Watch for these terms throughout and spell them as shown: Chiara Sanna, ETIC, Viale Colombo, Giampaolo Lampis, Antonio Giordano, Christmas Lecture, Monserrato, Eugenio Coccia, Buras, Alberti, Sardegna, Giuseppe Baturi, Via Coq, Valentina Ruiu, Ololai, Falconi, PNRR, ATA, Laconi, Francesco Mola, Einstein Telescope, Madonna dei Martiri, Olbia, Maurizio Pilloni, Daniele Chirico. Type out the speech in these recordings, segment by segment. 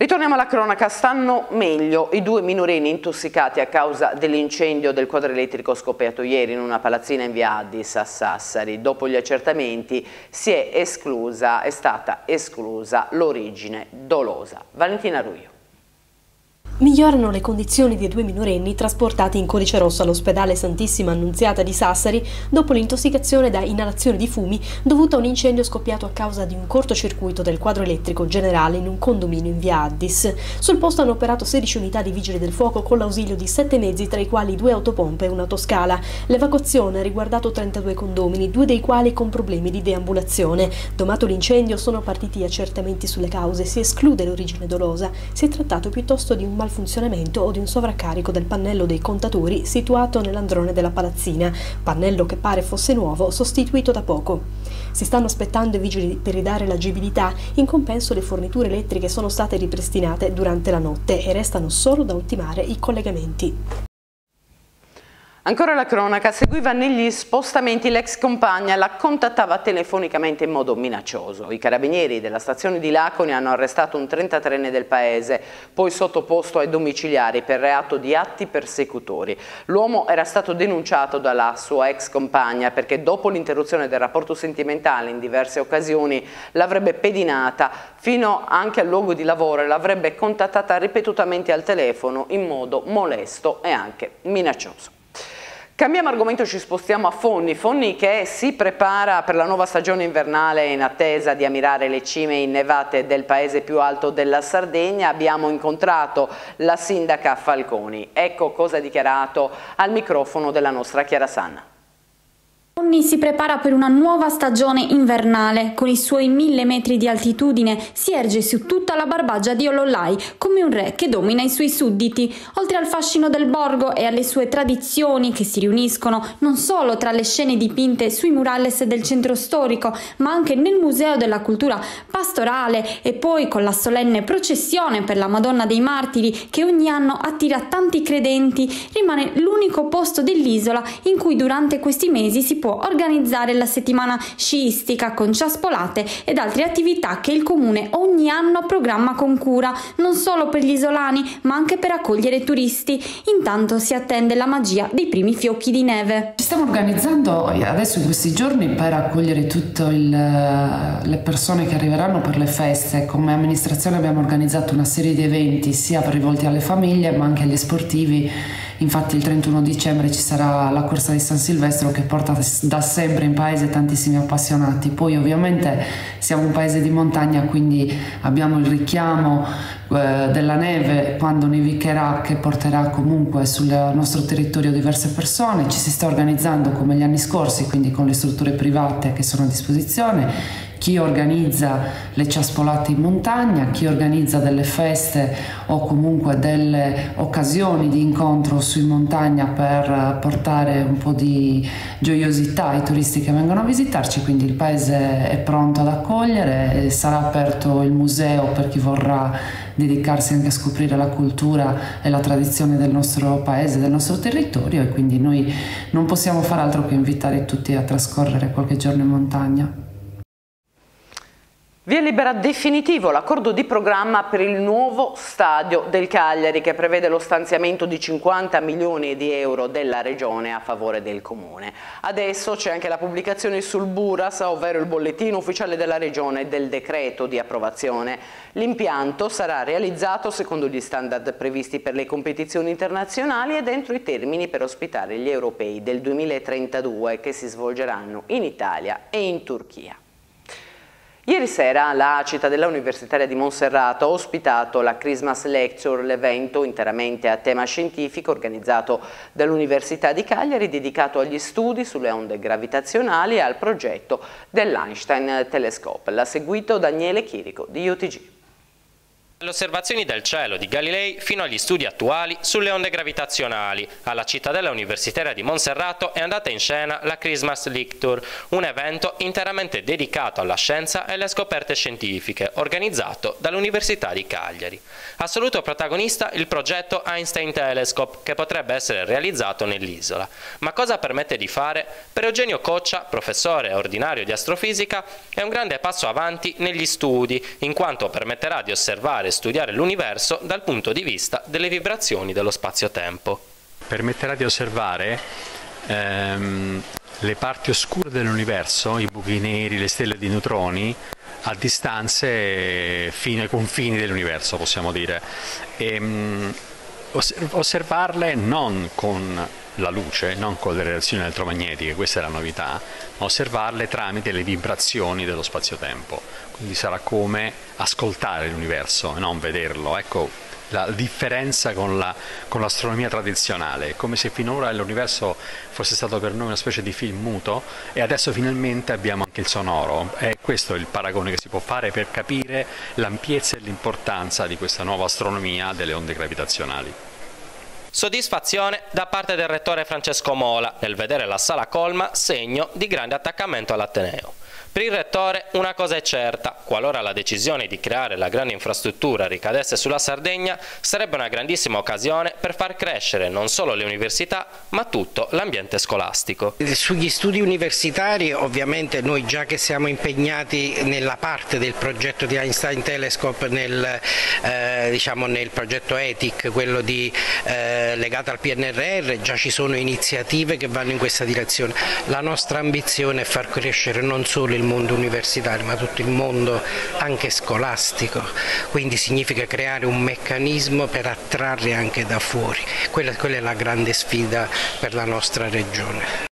Ritorniamo alla cronaca, stanno meglio i due minorenni intossicati a causa dell'incendio del quadro elettrico scoppiato ieri in una palazzina in via Addis a Sassari. Dopo gli accertamenti è stata esclusa l'origine dolosa. Valentina Ruiu. Migliorano le condizioni dei due minorenni trasportati in codice rosso all'ospedale Santissima Annunziata di Sassari dopo l'intossicazione da inalazione di fumi dovuta a un incendio scoppiato a causa di un cortocircuito del quadro elettrico generale in un condominio in via Addis. Sul posto hanno operato 16 unità di vigili del fuoco con l'ausilio di 7 mezzi, tra i quali 2 autopompe e un'autoscala. L'evacuazione ha riguardato 32 condomini, 2 dei quali con problemi di deambulazione. Domato l'incendio sono partiti accertamenti sulle cause, si esclude l'origine dolosa, si è trattato piuttosto di un malfunzionamento o di un sovraccarico del pannello dei contatori situato nell'androne della palazzina, pannello che pare fosse nuovo, sostituito da poco. Si stanno aspettando i vigili per ridare l'agibilità, in compenso le forniture elettriche sono state ripristinate durante la notte e restano solo da ultimare i collegamenti. Ancora la cronaca, seguiva negli spostamenti l'ex compagna, la contattava telefonicamente in modo minaccioso. I carabinieri della stazione di Laconi hanno arrestato un 33enne del paese, poi sottoposto ai domiciliari per reato di atti persecutori. L'uomo era stato denunciato dalla sua ex compagna perché dopo l'interruzione del rapporto sentimentale in diverse occasioni l'avrebbe pedinata fino anche al luogo di lavoro e l'avrebbe contattata ripetutamente al telefono in modo molesto e anche minaccioso. Cambiamo argomento, ci spostiamo a Fonni che si prepara per la nuova stagione invernale in attesa di ammirare le cime innevate del paese più alto della Sardegna. Abbiamo incontrato la sindaca Falconi, ecco cosa ha dichiarato al microfono della nostra Chiara Sanna. Fonni si prepara per una nuova stagione invernale. Con i suoi 1000 metri di altitudine si erge su tutta la Barbagia di Ololai come un re che domina i suoi sudditi. Oltre al fascino del borgo e alle sue tradizioni che si riuniscono non solo tra le scene dipinte sui murales del centro storico ma anche nel Museo della Cultura Pastorale e poi con la solenne processione per la Madonna dei Martiri che ogni anno attira tanti credenti, rimane l'unico posto dell'isola in cui durante questi mesi si può organizzare la settimana sciistica con ciaspolate ed altre attività che il comune ogni anno programma con cura, non solo per gli isolani ma anche per accogliere turisti. Intanto si attende la magia dei primi fiocchi di neve. Ci stiamo organizzando adesso in questi giorni per accogliere tutte le persone che arriveranno per le feste. Come amministrazione abbiamo organizzato una serie di eventi sia rivolti alle famiglie ma anche agli sportivi. Infatti il 31 dicembre ci sarà la corsa di San Silvestro che porta da sempre in paese tantissimi appassionati. Poi ovviamente siamo un paese di montagna, quindi abbiamo il richiamo della neve quando nevicherà che porterà comunque sul nostro territorio diverse persone. Ci si sta organizzando come gli anni scorsi, quindi con le strutture private che sono a disposizione. Chi organizza le ciaspolate in montagna, chi organizza delle feste o comunque delle occasioni di incontro su in montagna per portare un po' di gioiosità ai turisti che vengono a visitarci. Quindi il paese è pronto ad accogliere, sarà aperto il museo per chi vorrà dedicarsi anche a scoprire la cultura e la tradizione del nostro paese, del nostro territorio, e quindi noi non possiamo far altro che invitare tutti a trascorrere qualche giorno in montagna. Via libera definitivo l'accordo di programma per il nuovo stadio del Cagliari che prevede lo stanziamento di 50 milioni di euro della regione a favore del comune. Adesso c'è anche la pubblicazione sul Buras, ovvero il bollettino ufficiale della regione, del decreto di approvazione. L'impianto sarà realizzato secondo gli standard previsti per le competizioni internazionali e dentro i termini per ospitare gli europei del 2032 che si svolgeranno in Italia e in Turchia. Ieri sera la cittadella universitaria di Monserrato ha ospitato la Christmas Lecture, l'evento interamente a tema scientifico organizzato dall'Università di Cagliari dedicato agli studi sulle onde gravitazionali e al progetto dell'Einstein Telescope. L'ha seguito Daniele Chirico di UTG. Dalle osservazioni del cielo di Galilei fino agli studi attuali sulle onde gravitazionali, alla cittadella universitaria di Monserrato è andata in scena la Christmas Lecture, un evento interamente dedicato alla scienza e alle scoperte scientifiche, organizzato dall'Università di Cagliari. Assoluto protagonista il progetto Einstein Telescope, che potrebbe essere realizzato nell'isola. Ma cosa permette di fare? Per Eugenio Coccia, professore ordinario di astrofisica, è un grande passo avanti negli studi, in quanto permetterà di osservare e studiare l'universo dal punto di vista delle vibrazioni dello spazio-tempo. Permetterà di osservare le parti oscure dell'universo, i buchi neri, le stelle di neutroni, a distanze fino ai confini dell'universo, possiamo dire, e osservarle non con la luce, non con le radiazioni elettromagnetiche, questa è la novità, ma osservarle tramite le vibrazioni dello spazio-tempo, quindi sarà come ascoltare l'universo e non vederlo. Ecco la differenza con l'astronomia tradizionale, come se finora l'universo fosse stato per noi una specie di film muto e adesso finalmente abbiamo anche il sonoro. E questo è il paragone che si può fare per capire l'ampiezza e l'importanza di questa nuova astronomia delle onde gravitazionali. Soddisfazione da parte del rettore Francesco Mola nel vedere la sala colma, segno di grande attaccamento all'Ateneo. Per il rettore una cosa è certa, qualora la decisione di creare la grande infrastruttura ricadesse sulla Sardegna, sarebbe una grandissima occasione per far crescere non solo le università, ma tutto l'ambiente scolastico. Sugli studi universitari, ovviamente noi già che siamo impegnati nella parte del progetto di Einstein Telescope nel progetto ETIC, quello legato al PNRR, già ci sono iniziative che vanno in questa direzione. La nostra ambizione è far crescere non solo il mondo universitario ma tutto il mondo anche scolastico, quindi significa creare un meccanismo per attrarre anche da fuori, quella è la grande sfida per la nostra regione.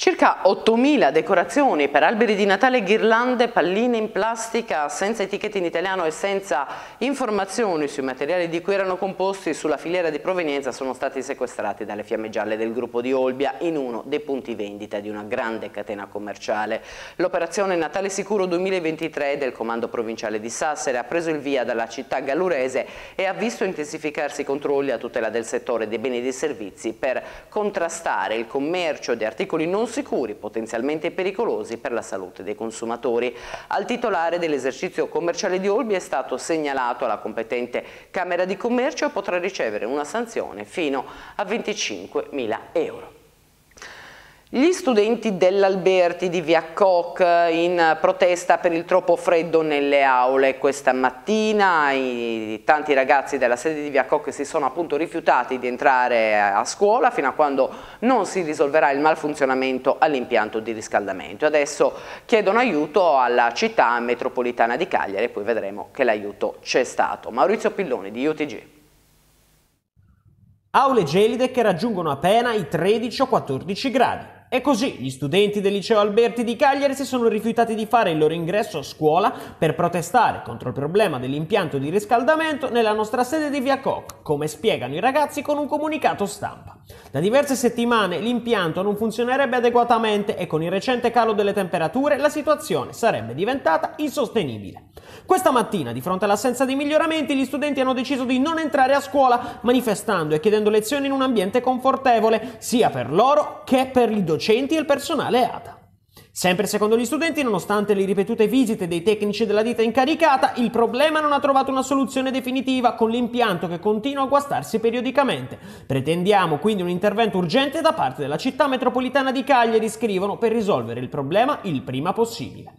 Circa 8.000 decorazioni per alberi di Natale, ghirlande, palline in plastica senza etichette in italiano e senza informazioni sui materiali di cui erano composti sulla filiera di provenienza sono stati sequestrati dalle fiamme gialle del gruppo di Olbia in uno dei punti vendita di una grande catena commerciale. L'operazione Natale Sicuro 2023 del Comando Provinciale di Sassari ha preso il via dalla città gallurese e ha visto intensificarsi i controlli a tutela del settore dei beni e dei servizi per contrastare il commercio di articoli non sicuri, potenzialmente pericolosi per la salute dei consumatori. Al titolare dell'esercizio commerciale di Olbia è stato segnalato alla competente Camera di Commercio e potrà ricevere una sanzione fino a 25.000 euro. Gli studenti dell'Alberti di Via Coq in protesta per il troppo freddo nelle aule. Questa mattina i tanti ragazzi della sede di Via Coq si sono appunto rifiutati di entrare a scuola fino a quando non si risolverà il malfunzionamento all'impianto di riscaldamento. Adesso chiedono aiuto alla città metropolitana di Cagliari e poi vedremo che l'aiuto c'è stato. Maurizio Pilloni di UTG. Aule gelide che raggiungono appena i 13 o 14 gradi. E così gli studenti del liceo Alberti di Cagliari si sono rifiutati di fare il loro ingresso a scuola per protestare contro il problema dell'impianto di riscaldamento nella nostra sede di Via Coq, come spiegano i ragazzi con un comunicato stampa. Da diverse settimane l'impianto non funzionerebbe adeguatamente e con il recente calo delle temperature la situazione sarebbe diventata insostenibile. Questa mattina, di fronte all'assenza di miglioramenti, gli studenti hanno deciso di non entrare a scuola, manifestando e chiedendo lezioni in un ambiente confortevole, sia per loro che per i docenti e il personale ATA. Sempre secondo gli studenti, nonostante le ripetute visite dei tecnici della ditta incaricata, il problema non ha trovato una soluzione definitiva con l'impianto che continua a guastarsi periodicamente. Pretendiamo quindi un intervento urgente da parte della città metropolitana di Cagliari, scrivono, per risolvere il problema il prima possibile.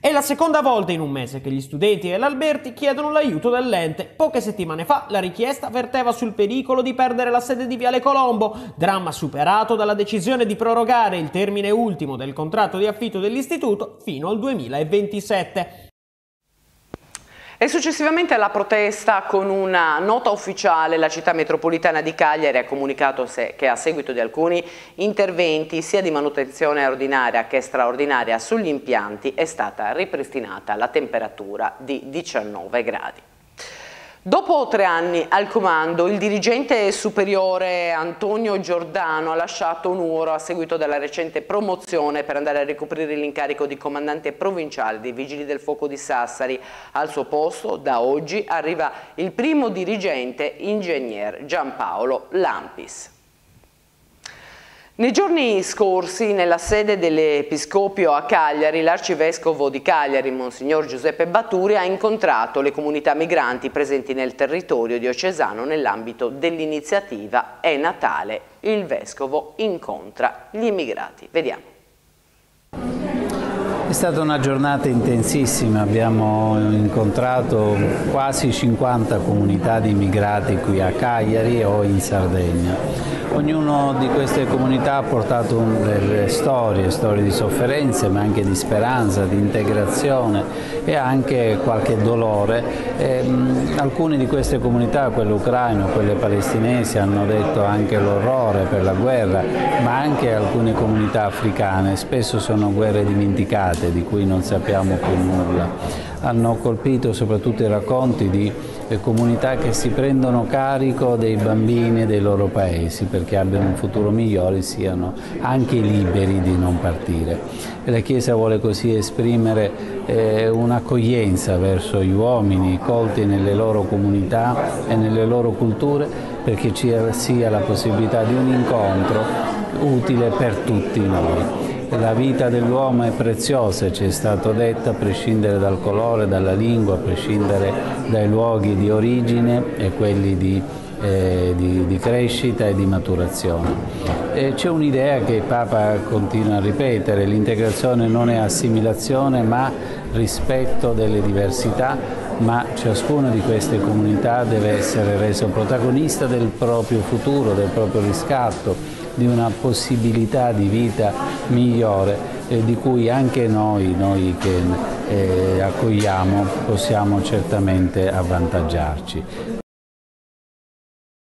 È la seconda volta in un mese che gli studenti dell'Alberti chiedono l'aiuto dell'ente. Poche settimane fa la richiesta verteva sul pericolo di perdere la sede di Viale Colombo, dramma superato dalla decisione di prorogare il termine ultimo del contratto di affitto dell'istituto fino al 2027. E successivamente alla protesta, con una nota ufficiale, la città metropolitana di Cagliari ha comunicato che a seguito di alcuni interventi sia di manutenzione ordinaria che straordinaria sugli impianti è stata ripristinata la temperatura di 19 gradi. Dopo 3 anni al comando, il dirigente superiore Antonio Giordano ha lasciato Nuoro a seguito della recente promozione per andare a ricoprire l'incarico di comandante provinciale dei Vigili del Fuoco di Sassari. Al suo posto, da oggi, arriva il primo dirigente, ingegner Giampaolo Lampis. Nei giorni scorsi, nella sede dell'Episcopio a Cagliari, l'arcivescovo di Cagliari, Monsignor Giuseppe Baturi, ha incontrato le comunità migranti presenti nel territorio diocesano nell'ambito dell'iniziativa È Natale, il vescovo incontra gli immigrati. Vediamo. È stata una giornata intensissima, abbiamo incontrato quasi 50 comunità di immigrati qui a Cagliari o in Sardegna. Ognuna di queste comunità ha portato delle storie di sofferenze, ma anche di speranza, di integrazione e anche qualche dolore. Alcune di queste comunità, quelle ucraine, quelle palestinesi, hanno detto anche l'orrore per la guerra, ma anche alcune comunità africane, spesso sono guerre dimenticate, di cui non sappiamo più nulla. Hanno colpito soprattutto i racconti di comunità che si prendono carico dei bambini dei loro paesi perché abbiano un futuro migliore, siano anche liberi di non partire. La Chiesa vuole così esprimere un'accoglienza verso gli uomini colti nelle loro comunità e nelle loro culture, perché ci sia la possibilità di un incontro utile per tutti noi. La vita dell'uomo è preziosa, ci è stato detto, a prescindere dal colore, dalla lingua, a prescindere dai luoghi di origine e quelli di crescita e di maturazione. C'è un'idea che il Papa continua a ripetere: l'integrazione non è assimilazione ma rispetto delle diversità, ma ciascuna di queste comunità deve essere reso protagonista del proprio futuro, del proprio riscatto, di una possibilità di vita migliore di cui anche noi che accogliamo possiamo certamente avvantaggiarci.